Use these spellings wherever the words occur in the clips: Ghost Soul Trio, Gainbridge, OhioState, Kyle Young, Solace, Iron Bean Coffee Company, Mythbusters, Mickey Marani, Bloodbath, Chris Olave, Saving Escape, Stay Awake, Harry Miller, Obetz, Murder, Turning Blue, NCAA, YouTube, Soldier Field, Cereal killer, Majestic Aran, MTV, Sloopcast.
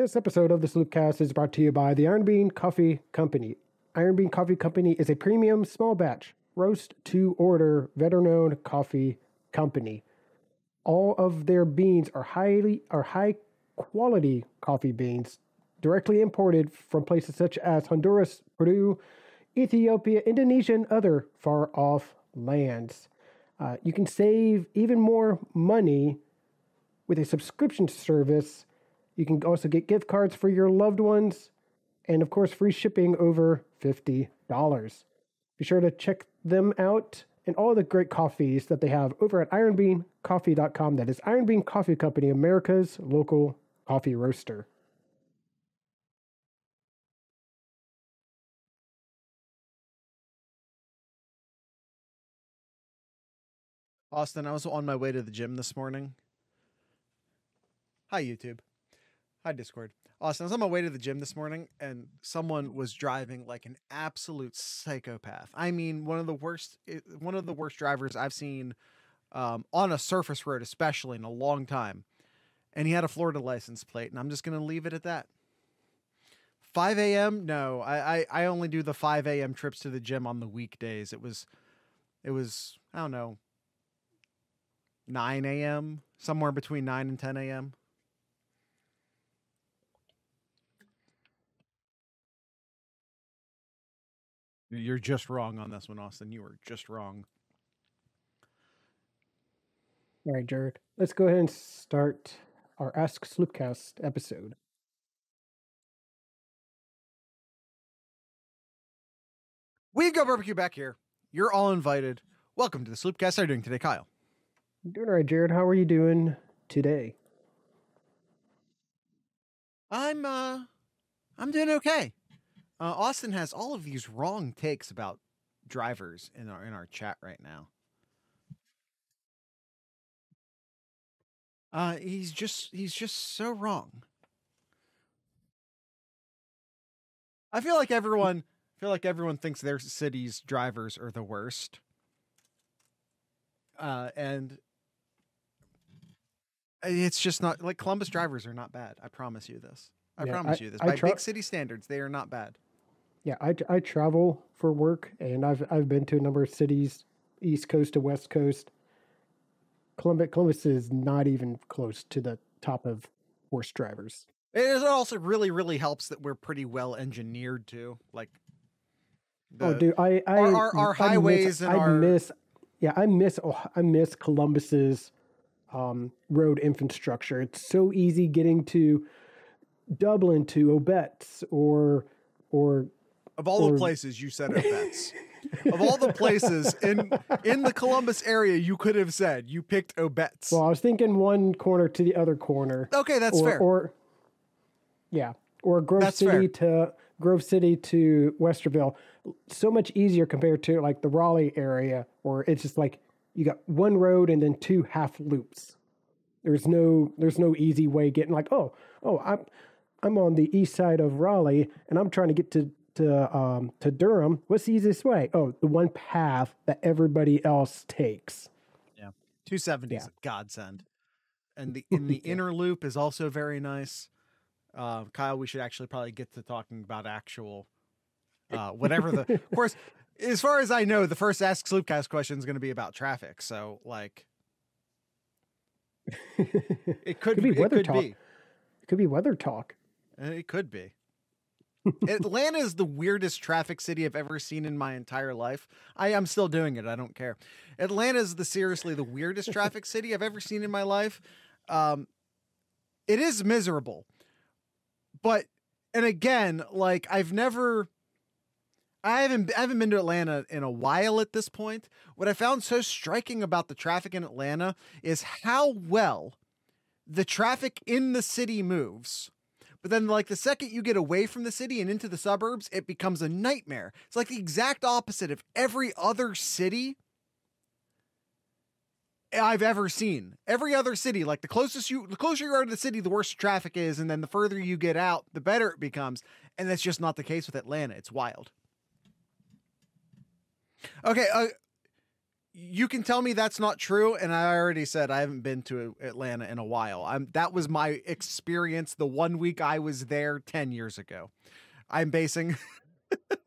This episode of the Sloopcast is brought to you by the Iron Bean Coffee Company. Iron Bean Coffee Company is a premium small batch, roast to order, veteran-owned coffee company. All of their beans are high quality coffee beans, directly imported from places such as Honduras, Peru, Ethiopia, Indonesia, and other far-off lands. You can save even more money with a subscription service. You can also get gift cards for your loved ones and, of course, free shipping over $50. Be sure to check them out and all the great coffees that they have over at ironbeancoffee.com. That is Iron Bean Coffee Company, America's local coffee roaster. Austin, I was on my way to the gym this morning. Hi, YouTube. Hi, Discord. Austin, I was on my way to the gym this morning, and someone was driving like an absolute psychopath. I mean, one of the worst drivers I've seen on a surface road, especially in a long time. And he had a Florida license plate, and I'm just going to leave it at that. 5 a.m.? No, I only do the 5 a.m. trips to the gym on the weekdays. It was I don't know, 9 a.m., somewhere between 9 and 10 a.m. You're just wrong on this one, Austin. You were just wrong. All right, Jared. Let's go ahead and start our Ask Sloopcast episode. We Go Barbecue back here. You're all invited. Welcome to the Sloopcast. How are you doing today, Kyle? I'm doing all right, Jared. How are you doing today? I'm doing okay. Austin has all of these wrong takes about drivers in our chat right now. He's just so wrong. I feel like everyone thinks their city's drivers are the worst. And it's just not like Columbus drivers are not bad. I promise you this. I promise you this. By big city standards, they are not bad. Yeah, I travel for work, and I've been to a number of cities, East Coast to West Coast. Columbus is not even close to the top of worst drivers. It also really, really helps that we're pretty well engineered too. Like, our highways and our I miss Columbus's road infrastructure. It's so easy getting to Dublin to Obetz or of all the places you said Obetz. Of all the places in the Columbus area you could have said, you picked Obetz. Well, I was thinking one corner to the other corner. Okay, that's fair. Or Grove City to Westerville. So much easier compared to like the Raleigh area, or it's just like you got one road and then two half loops. There's no easy way getting like, I'm on the east side of Raleigh, and I'm trying to get to Durham. What's the easiest way? Oh, the one path that everybody else takes. Yeah, 270 is a godsend, and the inner loop is also very nice. Kyle, we should actually probably get to talking about actual whatever the. Of course, as far as I know, the first Ask Sloopcast question is going to be about traffic. So, like, it could be weather talk. Could be weather talk. It could be. Atlanta is the weirdest traffic city I've ever seen in my entire life. I am still doing it. I don't care. Atlanta is seriously the weirdest traffic city I've ever seen in my life. It is miserable, but, and again, like I haven't been to Atlanta in a while at this point. What I found so striking about the traffic in Atlanta is how well the traffic in the city moves, but then like the second you get away from the city and into the suburbs, it becomes a nightmare. It's like the exact opposite of every other city I've ever seen. Every other city, like the closer you are to the city, the worse traffic is. And then the further you get out, the better it becomes. And that's just not the case with Atlanta. It's wild. Okay. you can tell me that's not true. And I already said I haven't been to Atlanta in a while. That was my experience the 1 week I was there 10 years ago. I'm basing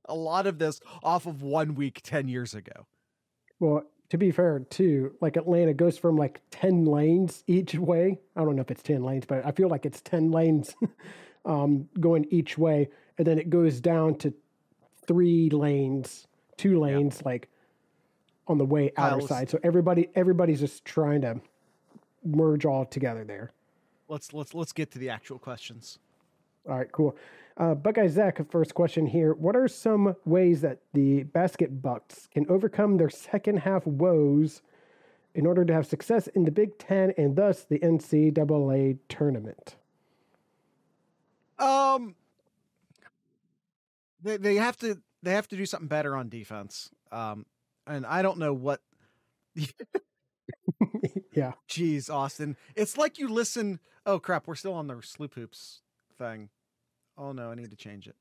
a lot of this off of 1 week 10 years ago. Well, to be fair, too, like Atlanta goes from like 10 lanes each way. I don't know if it's 10 lanes, but I feel like it's 10 lanes going each way. And then it goes down to 2 lanes, like on the way outer side. So everybody's just trying to merge all together there. Let's get to the actual questions. All right, cool. Buckeye Zach, first question here. What are some ways that the Basket Bucks can overcome their second half woes in order to have success in the Big Ten and thus the NCAA tournament? They have to do something better on defense. And I don't know what. Yeah. Jeez, Austin. It's like you listen. Oh crap. We're still on the Sloop Hoops thing. Oh no, I need to change it.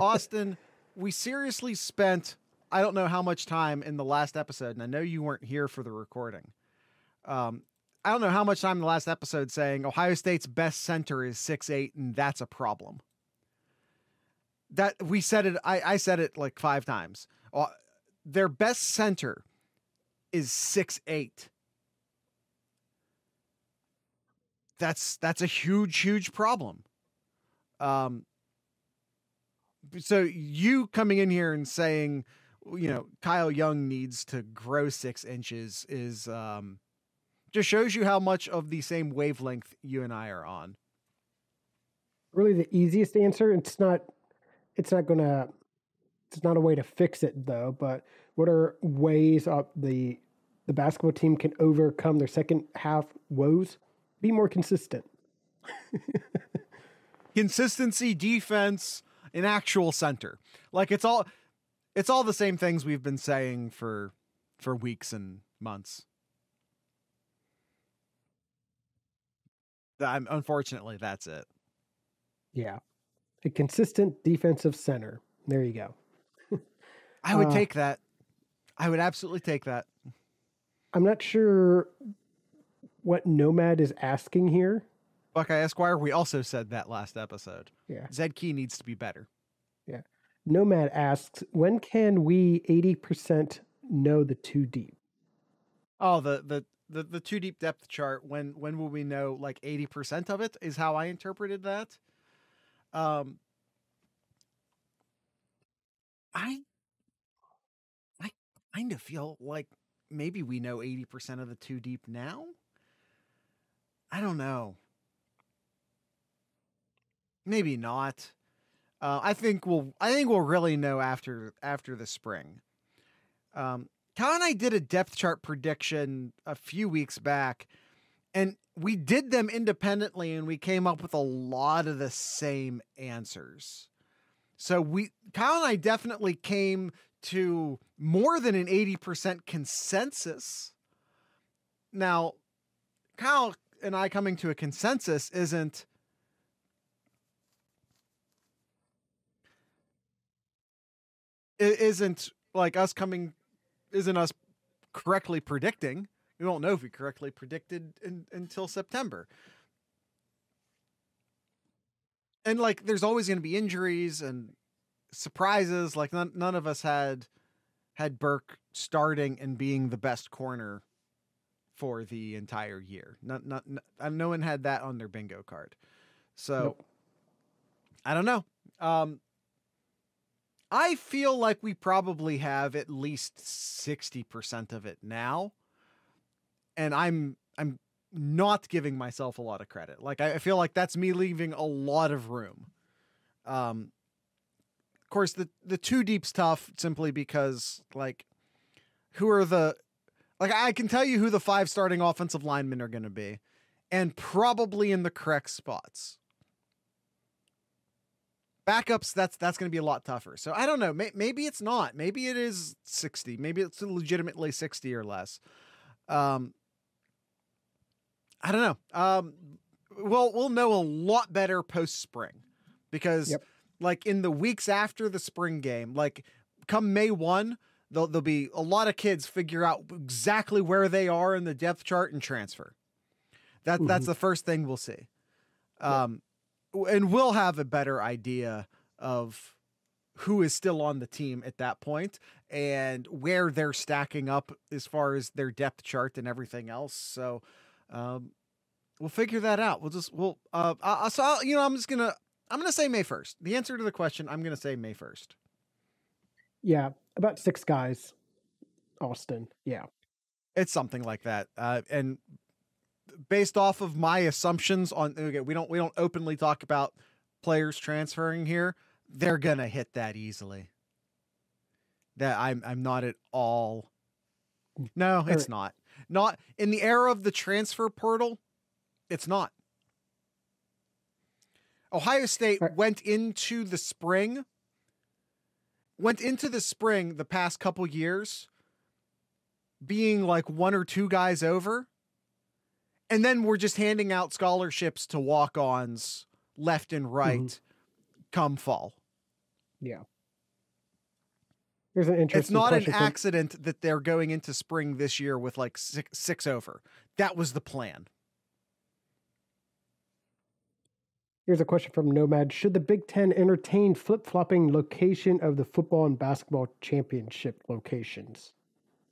Austin, we seriously spent, I don't know how much time in the last episode. And I know you weren't here for the recording. I don't know how much time in the last episode saying Ohio State's best center is 6'8", and that's a problem. That we said it. I said it like 5 times. Their best center is 6'8". That's a huge, huge problem. So you coming in here and saying, you know, Kyle Young needs to grow 6 inches is, just shows you how much of the same wavelength you and I are on. Really the easiest answer. It's not a way to fix it though, but what are ways the basketball team can overcome their second half woes? Be more consistent. Consistency, defense, an actual center. Like it's all the same things we've been saying for weeks and months. Unfortunately, that's it. Yeah. A consistent defensive center. There you go. I would take that. I would absolutely take that. I'm not sure what Nomad is asking here. Buckeye Esquire, we also said that last episode. Yeah. Zed Key needs to be better. Yeah. Nomad asks, when can we 80% know the two deep? Oh, the two deep depth chart. When will we know like 80% of it is how I interpreted that. I kind of feel like maybe we know 80% of the two deep now. I don't know. Maybe not. I think we'll really know after the spring. Kyle and I did a depth chart prediction a few weeks back, and we did them independently, and we came up with a lot of the same answers. So Kyle and I definitely came to more than an 80% consensus. Now, Kyle and I coming to a consensus isn't like us coming, isn't us correctly predicting. We won't know if we correctly predicted until September. And like, there's always going to be injuries and surprises. Like none of us had Burke starting and being the best corner for the entire year. No one had that on their bingo card. So nope. I don't know. I feel like we probably have at least 60% of it now. And I'm not giving myself a lot of credit. Like I feel like that's me leaving a lot of room. Of course the two deep's tough simply because like I can tell you who the 5 starting offensive linemen are going to be and probably in the correct spots. Backups, that's going to be a lot tougher. So I don't know, maybe it's not. Maybe it is 60. Maybe it's legitimately 60 or less. I don't know. We'll know a lot better post spring because like in the weeks after the spring game, like come May 1, there'll be a lot of kids figure out exactly where they are in the depth chart and transfer. That's the first thing we'll see. And we'll have a better idea of who is still on the team at that point and where they're stacking up as far as their depth chart and everything else. So, we'll figure that out. I'm going to say May 1st. The answer to the question, I'm going to say May 1st. Yeah. About 6 guys, Austin. Yeah. It's something like that. And based off of my assumptions on, okay, we don't openly talk about players transferring here. They're going to hit that easily. That I'm not at all. No, it's not. Not in the era of the transfer portal. It's not. Ohio State went into the spring the past couple years being like 1 or 2 guys over. And then we're just handing out scholarships to walk-ons left and right come fall. Yeah. Here's an interesting It's not question. An accident that they're going into spring this year with like 6 over. That was the plan. Here's a question from Nomad. Should the Big Ten entertain flip-flopping location of the football and basketball championship locations?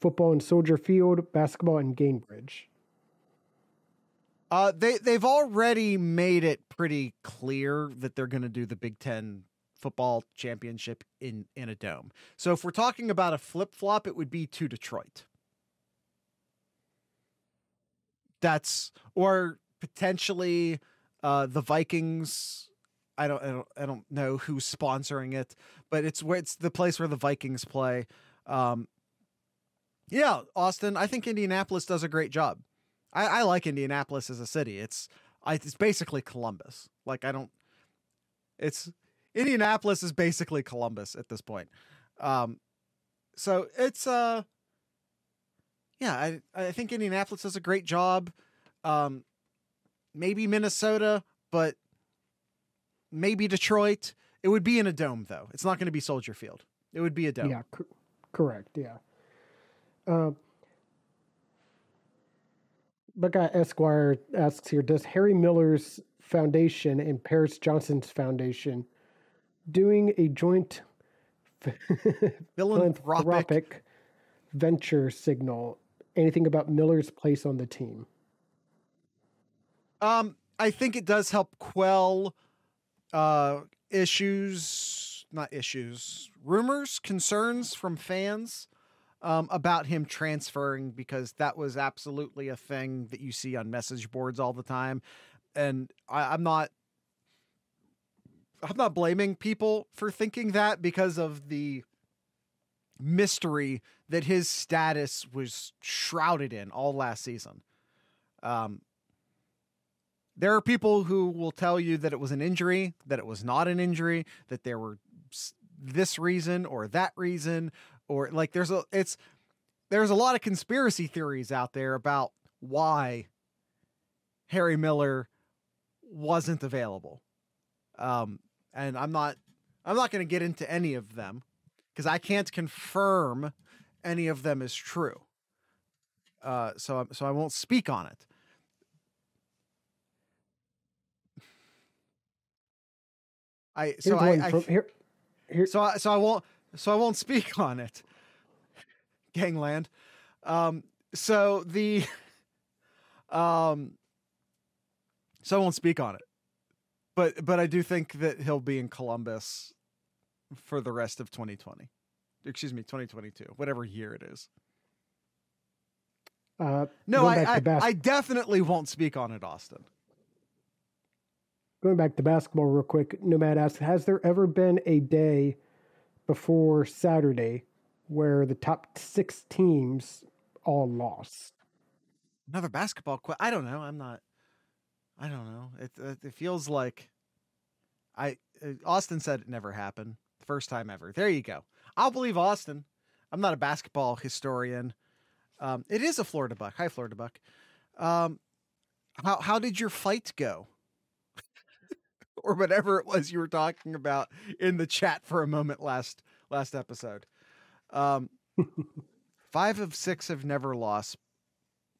Football in Soldier Field, basketball in Gainbridge. They've already made it pretty clear that they're going to do the Big Ten football championship in a dome. So if we're talking about a flip-flop, it would be to Detroit. Or potentially... the Vikings, I don't know who's sponsoring it, but it's the place where the Vikings play. Yeah, Austin, I think Indianapolis does a great job. I like Indianapolis as a city. It's basically Columbus. Indianapolis is basically Columbus at this point. So it's, yeah, I think Indianapolis does a great job. Maybe Minnesota, but maybe Detroit. It would be in a dome, though. It's not going to be Soldier Field. It would be a dome. Yeah, correct. Yeah. Buckeye Esquire asks here, does Harry Miller's foundation and Paris Johnson's foundation doing a joint philanthropic venture signal anything about Miller's place on the team? I think it does help quell rumors, concerns from fans about him transferring, because that was absolutely a thing that you see on message boards all the time. And I'm not blaming people for thinking that, because of the mystery that his status was shrouded in all last season. There are people who will tell you that it was an injury, that it was not an injury, that there were this reason or that reason, or like there's a lot of conspiracy theories out there about why Harry Miller wasn't available. And I'm not going to get into any of them, because I can't confirm any of them is true. So I won't speak on it. So I won't speak on it. Gangland. So I won't speak on it, but I do think that he'll be in Columbus for the rest of 2020, excuse me, 2022, whatever year it is. No, I definitely won't speak on it, Austin. Going back to basketball real quick, Nomad asks, has there ever been a day before Saturday where the top 6 teams all lost? Another basketball question. I don't know. I don't know. It feels like Austin said it never happened. First time ever. There you go. I'll believe Austin. I'm not a basketball historian. It is a Florida Buck. Hi, Florida Buck. How did your fight go? Or whatever it was you were talking about in the chat for a moment last episode. Five of six have never lost.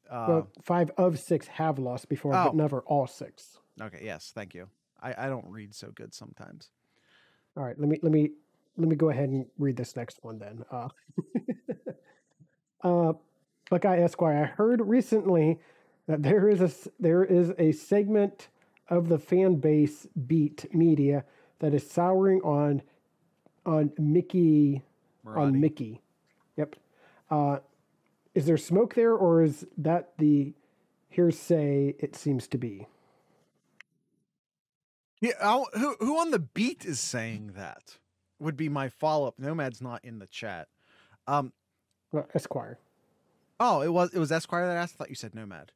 Well, five of six have lost before, but never all six. Okay. Yes. Thank you. I don't read so good sometimes. All right. Let me go ahead and read this next one then. Buckeye Esquire, I heard recently that there is a segment of the fan base Beat Media that is souring on Mickey Marani. On Mickey. Yep. Is there smoke there, or is that the hearsay it seems to be? Yeah, who on the beat is saying that would be my follow-up. Nomad's not in the chat. Esquire. Oh, it was Esquire that asked? I thought you said Nomad.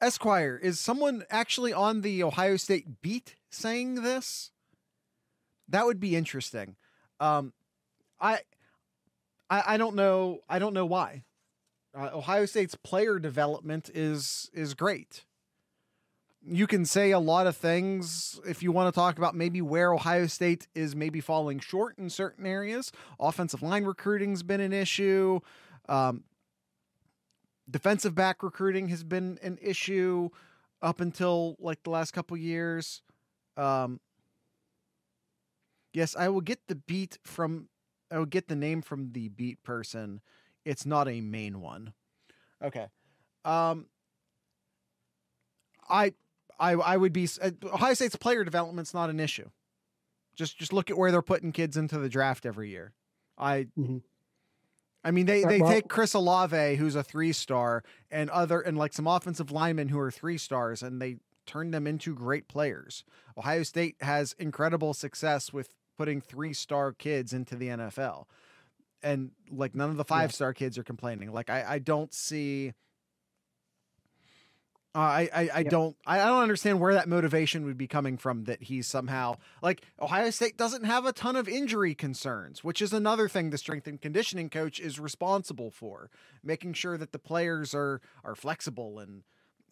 Esquire, is someone actually on the Ohio State beat saying this? That would be interesting. I don't know. I don't know why. Ohio State's player development is great. You can say a lot of things if you want to talk about maybe where Ohio State is maybe falling short in certain areas. Offensive line recruiting's been an issue. Defensive back recruiting has been an issue up until like the last couple years. Yes, I will get the beat from. I will get the name from the beat person. It's not a main one. Okay. I would be Ohio State's player development's not an issue. Just look at where they're putting kids into the draft every year. I mean they take Chris Olave, who's a 3-star, and like some offensive linemen who are 3-stars, and they turn them into great players. Ohio State has incredible success with putting 3-star kids into the NFL, and like none of the 5-star kids are complaining. Like I don't see, I don't understand where that motivation would be coming from, that he's somehow like Ohio State doesn't have a ton of injury concerns, which is another thing the strength and conditioning coach is responsible for, making sure that the players are flexible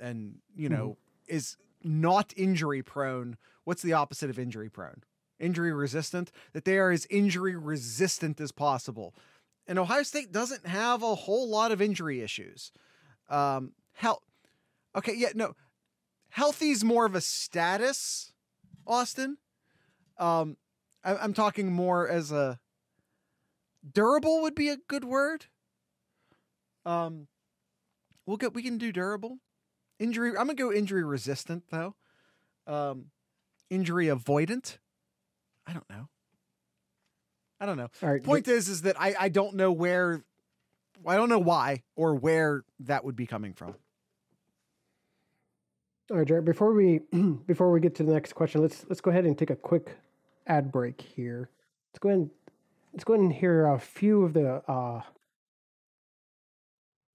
and you know, is not injury prone. What's the opposite of injury prone? Injury resistant, that they are as injury resistant as possible. And Ohio State doesn't have a whole lot of injury issues. Healthy's more of a status, Austin. I'm talking more as a durable would be a good word. We can do durable. Injury, I'm gonna go injury resistant though. Injury avoidant. I don't know. All right, point is that I don't know where, I don't know why or where that would be coming from. All right, Jared, before we get to the next question, let's go ahead and take a quick ad break here. Let's go ahead and hear a few of the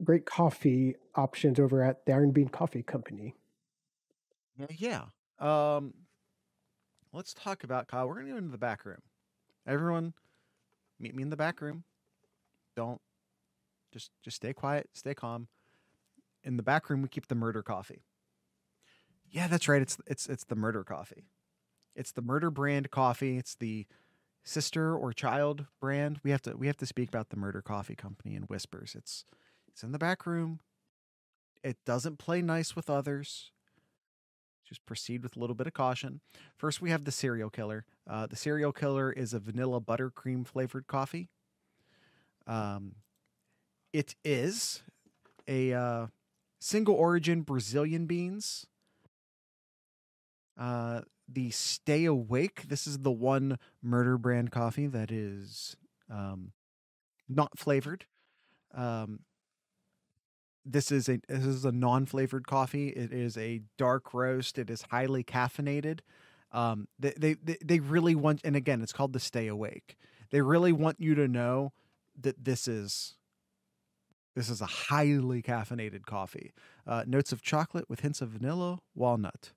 great coffee options over at the Iron Bean Coffee Company. Let's talk about, Kyle, we're going to go into the back room. Everyone, meet me in the back room. Don't. Just stay quiet. Stay calm. In the back room, we keep the murder coffee. Yeah, that's right. It's the murder coffee. It's the murder brand coffee. It's the sister or child brand. We have to speak about the Murder Coffee Company in whispers. It's in the back room. It doesn't play nice with others. Just proceed with a little bit of caution. First, we have the Cereal Killer. The Cereal Killer is a vanilla buttercream flavored coffee. It is a single origin Brazilian beans. The Stay Awake. This is the one Murder brand coffee that is not flavored. This is a non-flavored coffee. It is a dark roast. It is highly caffeinated. They really want, and again, it's called the Stay Awake. They really want you to know that this is a highly caffeinated coffee. Notes of chocolate with hints of vanilla, walnut.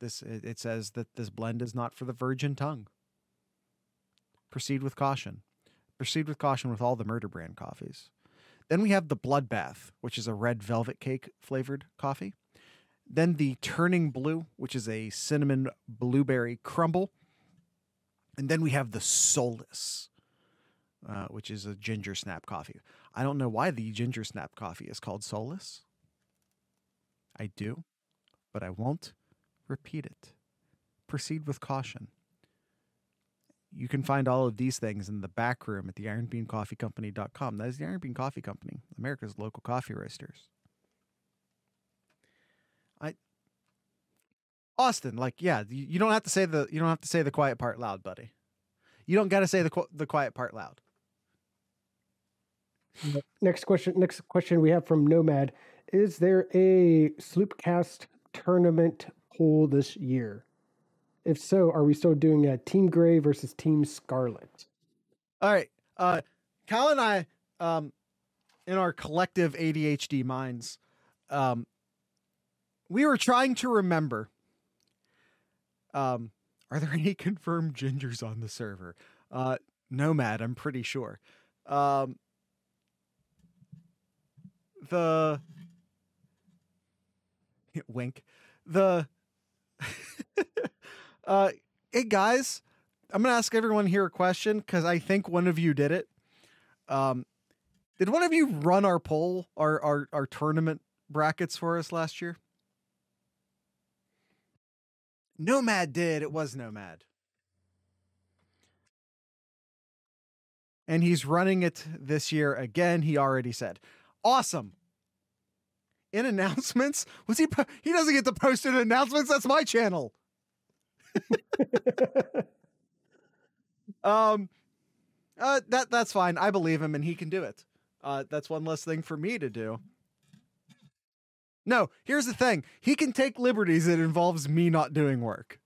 It says that this blend is not for the virgin tongue. Proceed with caution. Proceed with caution with all the Murder brand coffees. Then we have the Bloodbath, which is a red velvet cake flavored coffee. Then the Turning Blue, which is a cinnamon blueberry crumble. And then we have the Solace. which is a ginger snap coffee. I don't know why the ginger snap coffee is called Solace. I do, but I won't repeat it. Proceed with caution. You can find all of these things in the back room at the ironbeancoffeecompany.com. That is the Iron Bean Coffee Company, America's local coffee roasters. Austin, like, yeah, you don't have to say the quiet part loud, buddy. You don't got to say the quiet part loud. Next question. Next question we have from Nomad: is there a Sloopcast tournament pool this year? If so, are we still doing a Team Gray versus Team Scarlet? All right. Kyle and I, in our collective ADHD minds, we were trying to remember, are there any confirmed gingers on the server? Nomad, I'm pretty sure. The... Wink. The... Hey guys, I'm going to ask everyone here a question because I think one of you did it. Did one of you run our poll, our tournament brackets for us last year? Nomad did. It was Nomad. And he's running it this year again. He already said, awesome. In announcements, was he doesn't get to post in announcements. That's my channel. That's fine. I believe him and he can do it. That's one less thing for me to do. No, here's the thing. He can take liberties that involves me not doing work.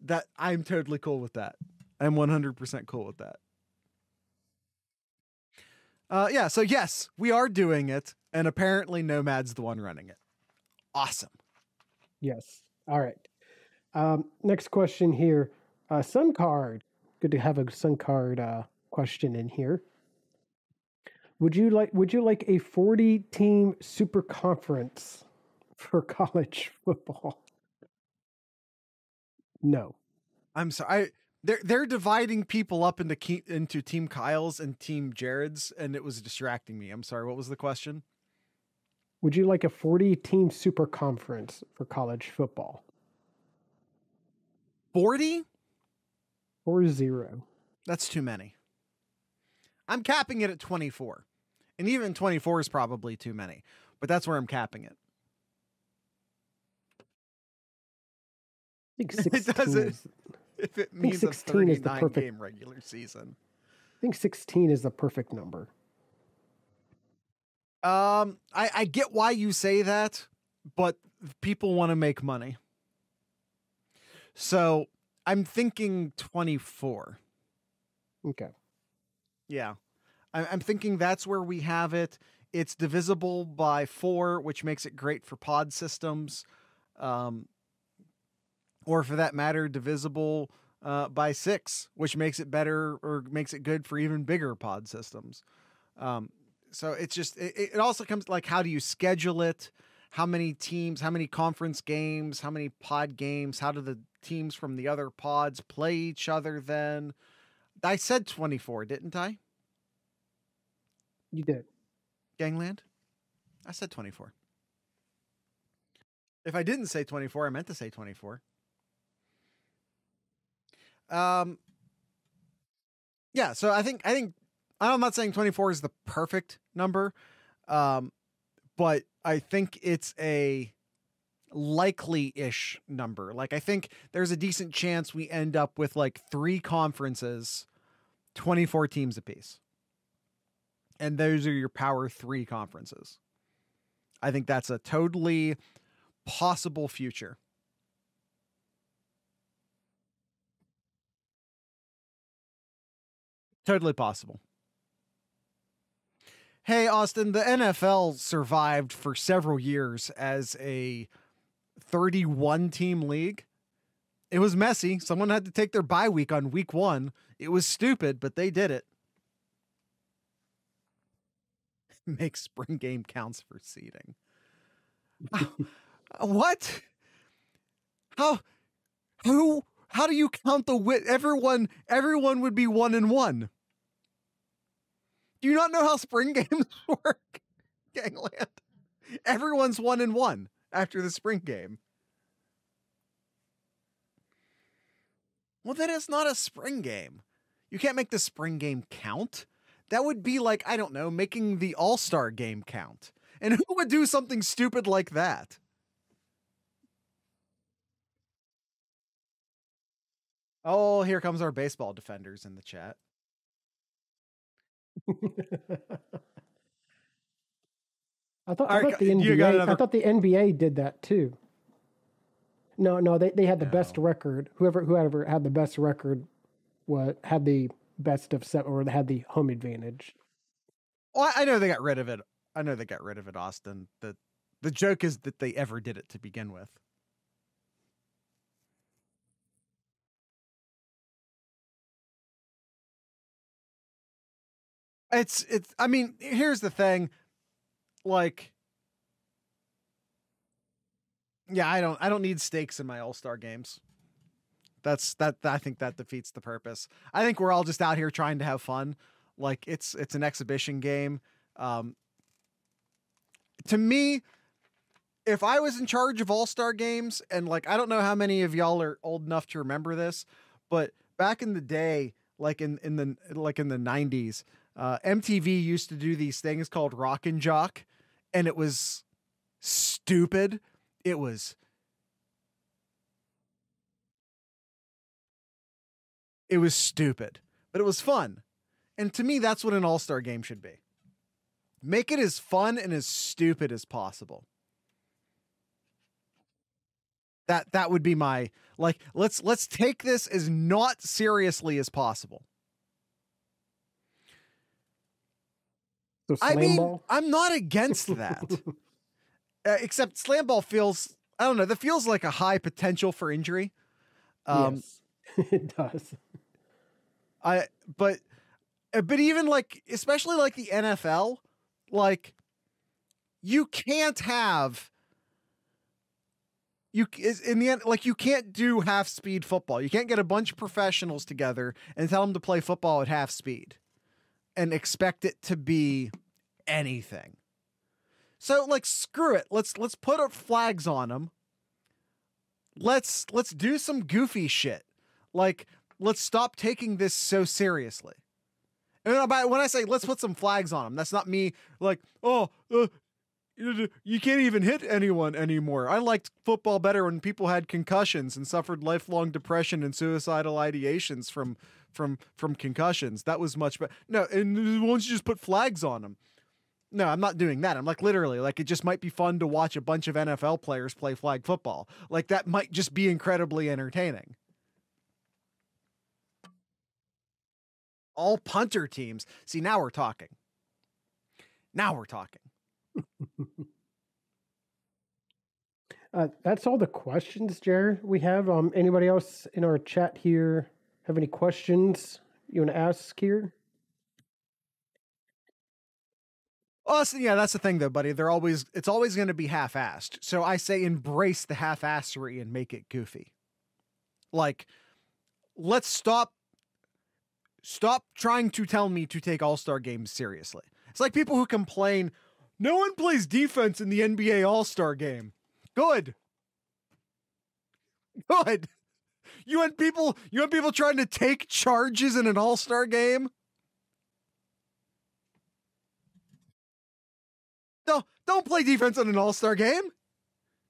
That I'm totally cool with that. I'm 100% cool with that. Yeah, so yes, we are doing it. And apparently Nomad's the one running it. Awesome. Yes. All right. Next question here. Sun card. Good to have a sun card question in here. Would you like a 40-team super conference for college football? No. I'm sorry. They're dividing people up into Team Kyles and Team Jareds, and it was distracting me. I'm sorry. What was the question? Would you like a 40-team super conference for college football? 40? 40. That's too many. I'm capping it at 24, and even 24 is probably too many, but that's where I'm capping it. I think 16 if it means a 39 game regular season. I think 16 is the perfect number. I get why you say that, but people want to make money. So I'm thinking 24. Okay. Yeah, I'm thinking that's where we have it. It's divisible by 4, which makes it great for pod systems. Or for that matter, divisible by 6, which makes it better or makes it good for even bigger pod systems. So it's just, it also comes like, how do you schedule it? How many teams, how many conference games, how many pod games, how do the teams from the other pods play each other then? I said 24, didn't I? You did. Gangland? I said 24. If I didn't say 24, I meant to say 24. Yeah, so I think I'm not saying 24 is the perfect number, but I think it's a likely-ish number. Like, I think there's a decent chance we end up with like 3 conferences, 24 teams apiece. And those are your power 3 conferences. I think that's a totally possible future. Totally possible. Hey, Austin, the NFL survived for several years as a 31-team league. It was messy. Someone had to take their bye week on week 1. It was stupid, but they did it. Make spring game counts for seeding. What? How? Who? How do you count the wit? Everyone would be 1 and 1. Do you not know how spring games work, Gangland? Everyone's 1 and 1 after the spring game. Well, then it's not a spring game. You can't make the spring game count. That would be like, I don't know, making the All-Star game count. And who would do something stupid like that? Oh, here comes our baseball defenders in the chat. I thought the NBA did that too. No, they had the best record. Whoever had the best record had the best of seven, or had the home advantage. Well, I know they got rid of it. Austin. The joke is that they ever did it to begin with. It's I mean, here's the thing. Like, yeah, I don't need stakes in my All-Star games. I think that defeats the purpose. I think we're all just out here trying to have fun. Like, it's an exhibition game. To me, if I was in charge of All-Star games, and like, I don't know how many of y'all are old enough to remember this, but back in the day, like in the 90s, MTV used to do these things called Rock and Jock, and it was stupid. It was. It was stupid, but it was fun. And to me, that's what an All-Star game should be. Make it as fun and as stupid as possible. That would be my, like, let's take this as not seriously as possible. I mean, ball? I'm not against that. Except slam ball feels, I don't know, that feels like a high potential for injury. Yes, it does. But even like, especially like the NFL, like you can't have, you can't do half speed football. You can't get a bunch of professionals together and tell them to play football at half speed and expect it to be anything. So like, screw it. Let's put our flags on them. Let's do some goofy shit. Like, let's stop taking this so seriously. And when I say, let's put some flags on them, that's not me like, oh, you can't even hit anyone anymore. I liked football better when people had concussions and suffered lifelong depression and suicidal ideations from concussions. That was much better. No, and once you just put flags on them. No, I'm not doing that. I'm like, literally, like, it just might be fun to watch a bunch of NFL players play flag football. Like, that might just be incredibly entertaining. All punter teams. See, now we're talking. That's all the questions, Jared, we have. Anybody else in our chat here have any questions you want to ask here? Oh, so yeah, that's the thing though, buddy. It's always going to be half-assed. So I say embrace the half-assery and make it goofy. Like, let's stop trying to tell me to take All-Star games seriously. It's like people who complain, no one plays defense in the NBA All-Star game. Good. You want people trying to take charges in an All-Star game? No, don't play defense in an All-Star game.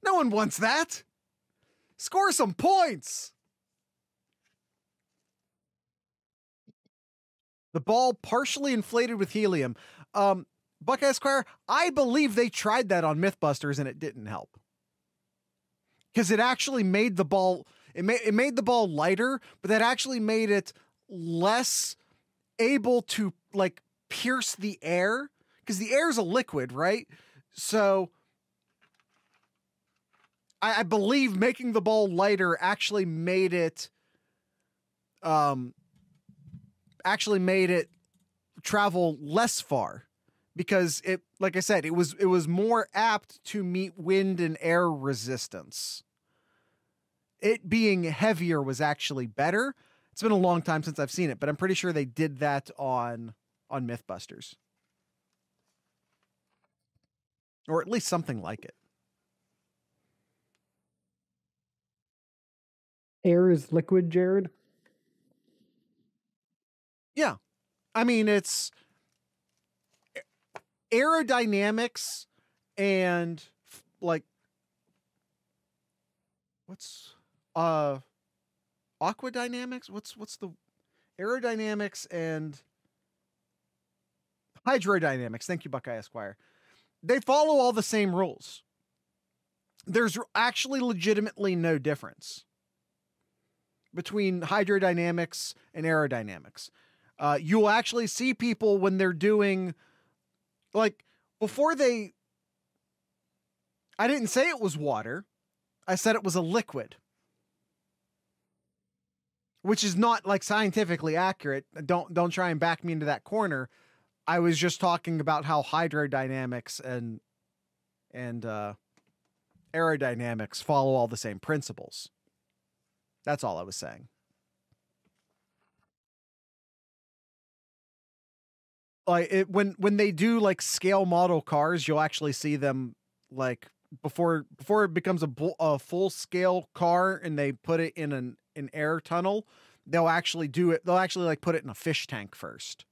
No one wants that. Score some points. The ball partially inflated with helium. Buck Esquire, I believe they tried that on Mythbusters and it didn't help. Because it actually made the ball, it made the ball lighter, but that actually made it less able to, like, pierce the air. Because the air is a liquid, right? So I believe making the ball lighter actually made it travel less far, because it, like I said, it was more apt to meet wind and air resistance. it being heavier was actually better. It's been a long time since I've seen it, but I'm pretty sure they did that on Mythbusters. Or at least something like it. Air is liquid, Jared? Yeah. I mean, it's aerodynamics and like what's aquadynamics? What's the aerodynamics and hydrodynamics? Thank you, Buckeye Esquire. They follow all the same rules. There's actually legitimately no difference between hydrodynamics and aerodynamics. You'll actually see people when they're doing, like, before they... I didn't say it was water. I said it was a liquid. Which is not, like, scientifically accurate. Don't try and back me into that corner. I was just talking about how hydrodynamics and aerodynamics follow all the same principles. That's all I was saying. Like it, when they do like scale model cars, you'll actually see them like before it becomes a full scale car and they put it in an air tunnel, they'll actually do it. They'll actually like put it in a fish tank first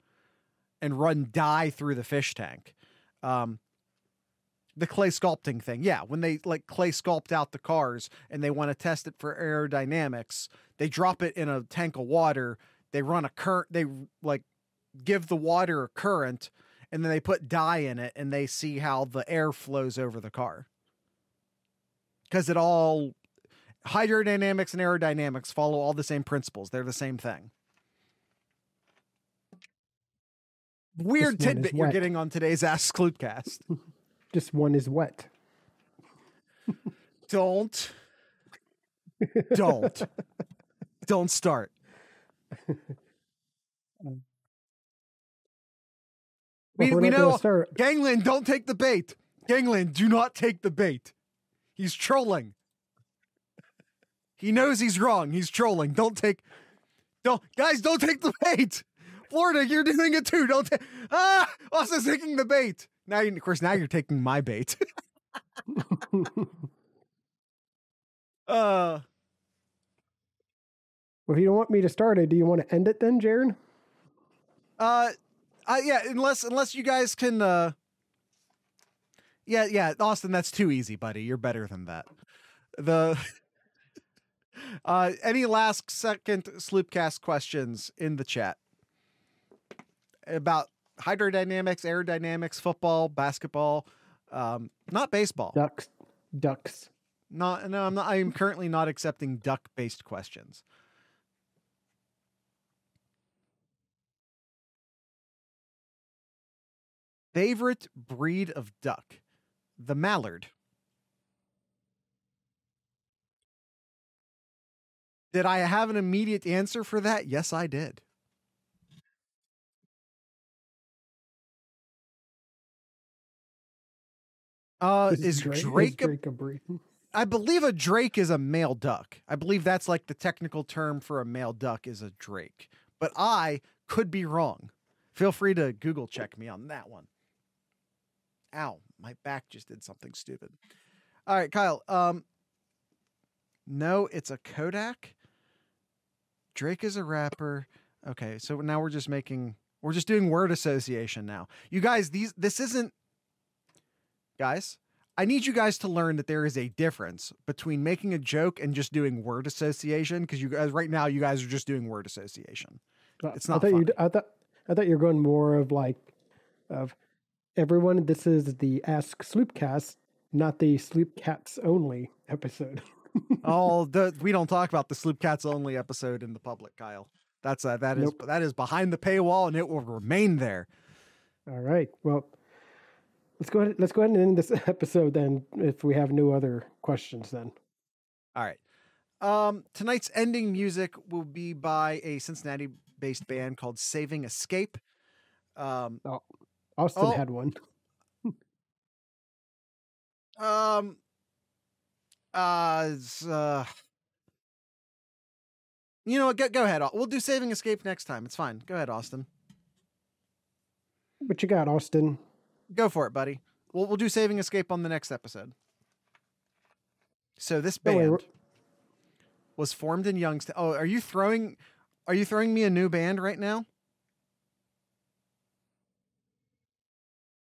and run dye through the fish tank. The clay sculpting thing. Yeah. When they like clay sculpt out the cars and they want to test it for aerodynamics, they drop it in a tank of water. They run a current. They like give the water a current and then they put dye in it and they see how the air flows over the car. Cause it all hydrodynamics and aerodynamics follow all the same principles. They're the same thing. Weird tidbit you're getting on today's Ask Sloopcast. Just one is wet. Don't start. We know Gangland, don't take the bait. Gangland, do not take the bait. He's trolling. He knows he's wrong. He's trolling. Don't take the bait. Florida, you're doing it too. Don't take also taking the bait. Now, of course, now you're taking my bait. Well, if you don't want me to start it, do you want to end it then, Jared? Yeah. Unless you guys can. Yeah, Austin, that's too easy, buddy. You're better than that. Any last second Sloopcast questions in the chat about hydrodynamics, aerodynamics, football, basketball, not baseball. Ducks. No, I am currently not accepting duck-based questions. Favorite breed of duck? The mallard. Did I have an immediate answer for that? Yes, I did. Is Drake a breed? I believe a Drake is a male duck. I believe that's like the technical term for a male duck is a Drake, but I could be wrong. Feel free to Google check me on that one. Ow, my back just did something stupid. All right, Kyle. No, it's a Kodak. Drake is a rapper. Okay. So now we're just doing word association now. You guys, this isn't. Guys, I need you guys to learn that there is a difference between making a joke and just doing word association, because you guys right now, you guys are just doing word association. It's not funny. I thought you were going more of like, of everyone, this is the Ask Sloopcast, not the Sloopcats Only episode. Oh, we don't talk about the Sloopcats Only episode in the public, Kyle. That is behind the paywall and it will remain there. All right. Well, Let's go ahead and end this episode then, if we have no other questions then. All right. Tonight's ending music will be by a Cincinnati-based band called Saving Escape. Austin had one. You know what? Go ahead. We'll do Saving Escape next time. It's fine. Go ahead, Austin. What you got, Austin? Go for it, buddy. We'll do Saving Escape on the next episode. So this band was formed in Youngstown. Oh, are you throwing me a new band right now?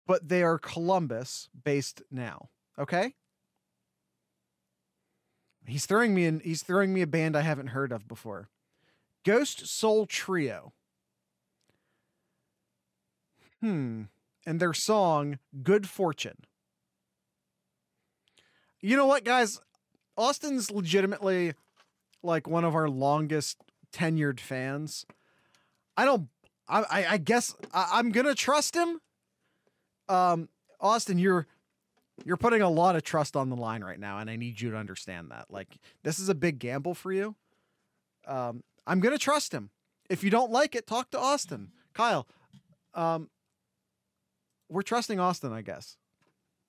But they are Columbus based now. Okay. He's throwing me a band I haven't heard of before. Ghost Soul Trio. And their song, Good Fortune. You know what, guys? Austin's legitimately like one of our longest tenured fans. I guess I'm going to trust him. Austin, you're putting a lot of trust on the line right now, and I need you to understand that. Like, this is a big gamble for you. I'm going to trust him. If you don't like it, talk to Austin. Kyle, we're trusting Austin, I guess.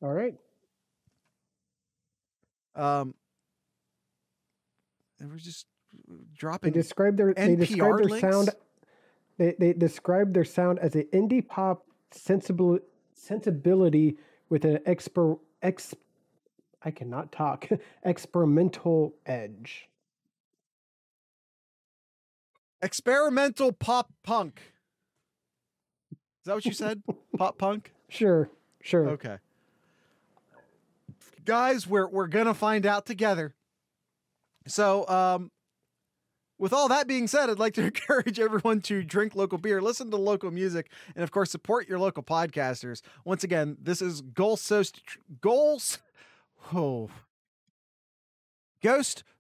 All right. And we're just dropping. They describe their sound. They describe their sound as an indie pop sensibility with an experimental edge. Experimental pop punk. Is that what you said? Pop punk? Sure. Okay. Guys, we're gonna find out together. So, with all that being said, I'd like to encourage everyone to drink local beer, listen to local music, and of course, support your local podcasters. Once again, this is Ghost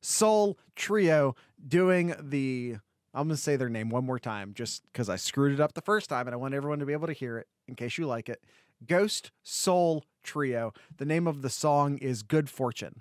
Soul Trio doing the. I'm gonna say their name one more time, just because I screwed it up the first time, and I want everyone to be able to hear it in case you like it. Ghost Soul Trio. The name of the song is Good Fortune.